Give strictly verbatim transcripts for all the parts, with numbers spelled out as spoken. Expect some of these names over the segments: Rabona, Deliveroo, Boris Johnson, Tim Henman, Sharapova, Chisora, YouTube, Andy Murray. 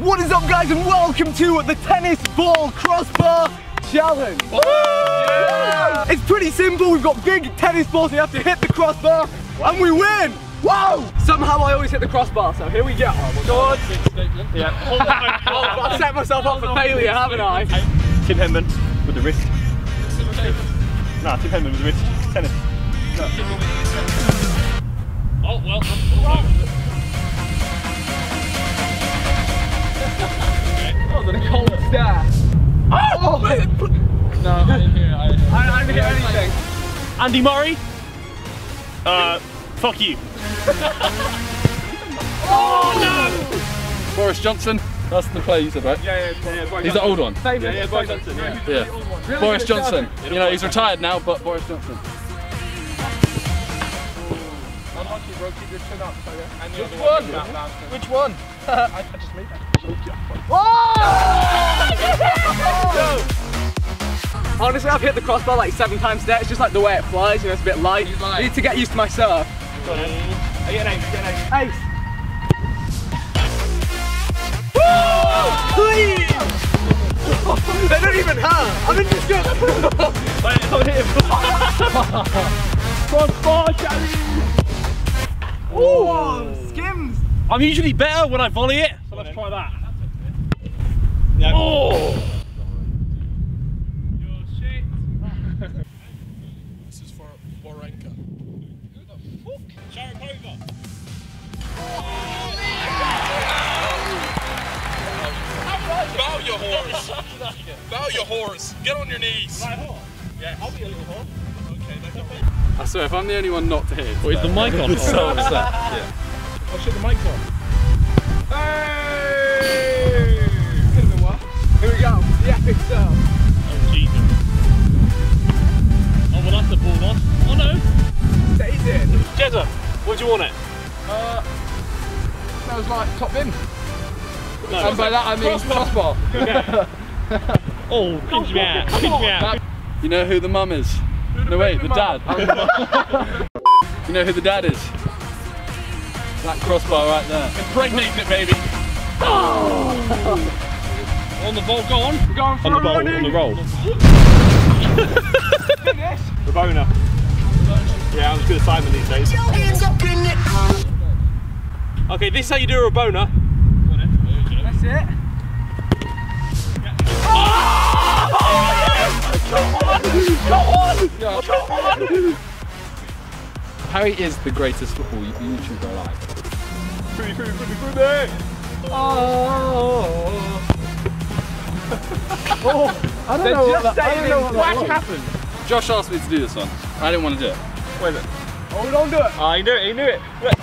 What is up, guys, and welcome to the Tennis Ball Crossbar Challenge. Woo! Yeah! It's pretty simple. We've got big tennis balls, and you have to hit the crossbar, and we win. Whoa! Somehow I always hit the crossbar, so here we go. Good. Yeah. I've set myself up for failure, haven't I? Tim Henman with the wrist. Nah, Tim Henman with the wrist. Tennis. No. Oh, well. Oh. I'm gonna call it there. Oh! No, I didn't hear it. I didn't hear, I, I didn't hear anything. Andy Murray? Uh, fuck you. Oh no! Boris Johnson? That's the player you said, right? Yeah, yeah, yeah. Boris he's the old one. Famous. Yeah, yeah, Boris Johnson. Yeah. yeah. yeah. Really Boris Johnson. You know, he's retired now, but Boris Johnson. Bro, keep your chin up, so yeah. And which, one? One which one? I just made that. Oh! No. Honestly, I've hit the crossbar like seven times today. It's just like the way it flies, you know, it's a bit light. I need to get used to my serve. Go on, I get an ace, I get an ace. Ace! Woo! Oh, they don't even hurt. I'm in this game. I'm here. Crossbar challenge! Oh, skims! I'm usually better when I volley it. So let's try that. Yeah. Oh! You're shit. This is for Borenka. Who the fuck? Sharapova. Bow your horse. Bow your horse. Get on your knees. My horse? Yeah. I'll be a little horse. I swear, if I'm the only one not to hit it, well, is the mic on? I'm so upset. Yeah. I'll shut the mic on. Hey! Here we go, the epic serve. Oh, Jesus. Oh, well, that's the ball off. Oh, no. That is it. Jezza, what do you want it? Uh, that was like top bin. No, and by that, I mean crossbar. Crossbar. Oh, pinch me out. Pinch me out. You know who the mum is? No wait, the dad. You know who the dad is? That crossbar right there. Impregnates it, baby. Oh! On the ball, go on. We're going for on the ball, on the roll. Finish. Rabona. Yeah, I was good at timing these days. Your hands up in it. Okay, this is how you do a Rabona. That's it. Oh! Oh! Come on! Come on! No. Come on! Harry is the greatest football YouTuber alive. Pretty, pretty, pretty, pretty! Oh! Oh! I don't They're know what that, I don't know what that happened. Josh asked me to do this one. I didn't want to do it. Wait a minute. Oh, don't do it! Oh, he knew it, he knew it! Wait.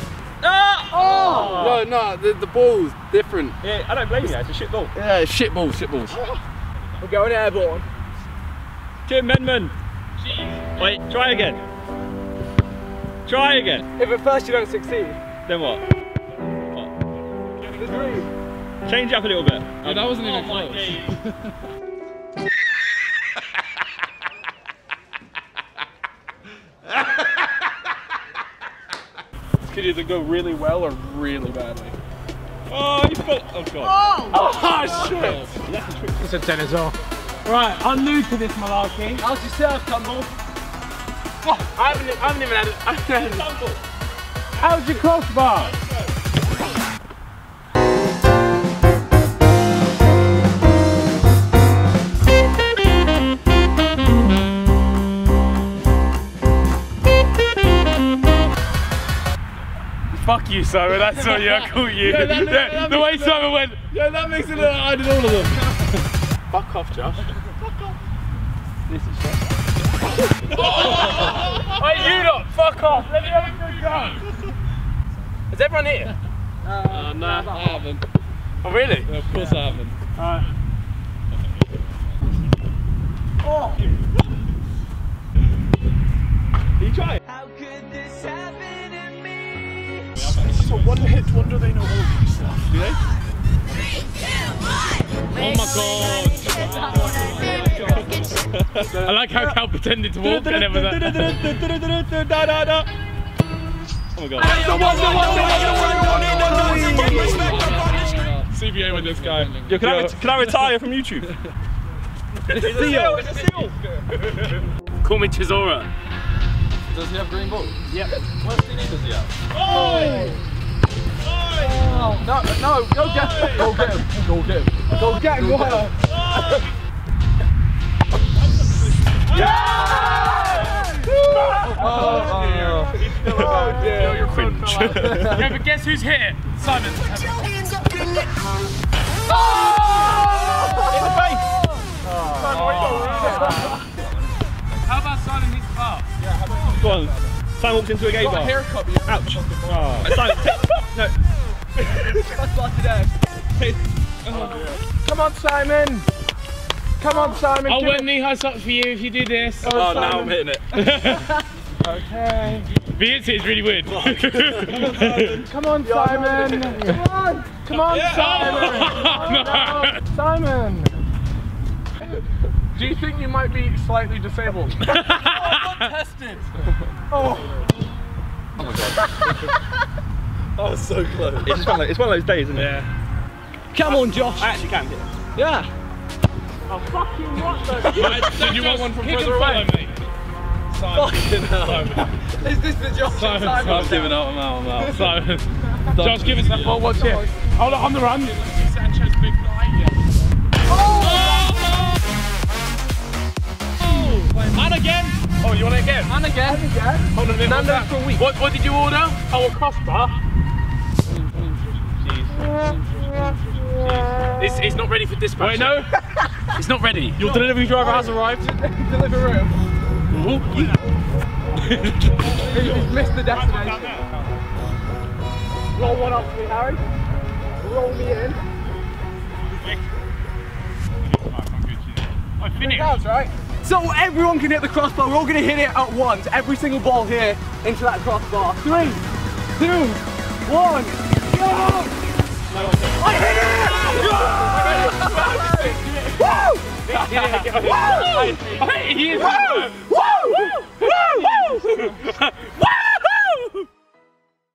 Ah! Oh! No, no, the, the ball's different. Yeah, I don't blame it's, you, it's a shit ball. Yeah, shit ball, shit balls. Oh. We're going airborne. Tim Henman. Jeez. Wait, try again. Try again. If at first you don't succeed, then what? What? The dream. Change up a little bit. Oh, that wasn't even close. This could either go really well or really badly. Oh, you put. Oh god. Oh, oh shit. Yeah. It's a tennis ball. Right, I'm new to this malarkey. How's your serve, Tumble? Oh, I, haven't, I haven't even had it. I haven't had it. How's your crossbar? Fuck you, Simon. That's all you. I call you. Yeah, that, no, yeah, that the way Simon went. Yeah, that makes it. I did all of them. Fuck off, Josh. Fuck off. This is shit. Oh! Wait, you lot, fuck off. Let me have a good go. Is everyone here? Uh, uh, no, nah, I haven't. Oh, really? No, of course yeah. I haven't. Alright. Oh! He tried. How could this happen to me? It's just a one hit wonder they know all this stuff, do they? Oh my god! I like how Cal pretended to walk and everything. Oh my god. C B A with this guy. Yo, can, Yo. I ret can I retire from YouTube? It's a seal, it's a seal! Call me Chisora. Does he have green ball? Yep. What does he need? Does he have? Oh! Oh! No, no, go get him! Go get him! Go get him! Go get him, Wilder! Yeah! Oh, oh dear. You're cringe. Okay, but guess who's here? Simon. Put your hands up in the oh! In the face! Oh. Simon, wait, oh. How about Simon needs a bath? Yeah, how about go on. Simon walks into a gay bar. Haircut, ouch. Oh. Simon, take, no. That's like that. Oh. Come on, Simon. Come on, Simon. I'll wear knee high socks for you if you do this. Oh, oh now I'm hitting it. Okay. Being is really weird. Come on, Simon. Come on. Come on, yeah. Simon. Oh, no. Simon. Do you think you might be slightly disabled? Oh, I'm not tested. Oh. Oh my god. That was so close. It's, just one, of those, it's one of those days, isn't it? Yeah. Come I, on, Josh. I actually can get it. Yeah. Oh fucking what though? Did you want one from further away? Simon. Fucking hell. Is this the Josh? Simon, I've given up, I'm out, I'm out. Simon. Josh, give us that ball, what's it? Hold on, on the run. Sancho's big guy. Oh! And again. Oh, you want it again? And again. And again. Hold on a minute, what's that? For a week. What, what did you order? Oh, a crossbar. Jeez. It's not ready for dispatch. Wait, no. It's not ready. Your delivery driver has arrived. Deliveroo. He's missed the destination. Roll one up for me, Harry. Roll me in. I finished. That's right. So everyone can hit the crossbar. We're all going to hit it at once. Every single ball here into that crossbar. Three, two, one, go! I hit it! Go! Woo! Woo! Woo! Woo! Woo! Woo!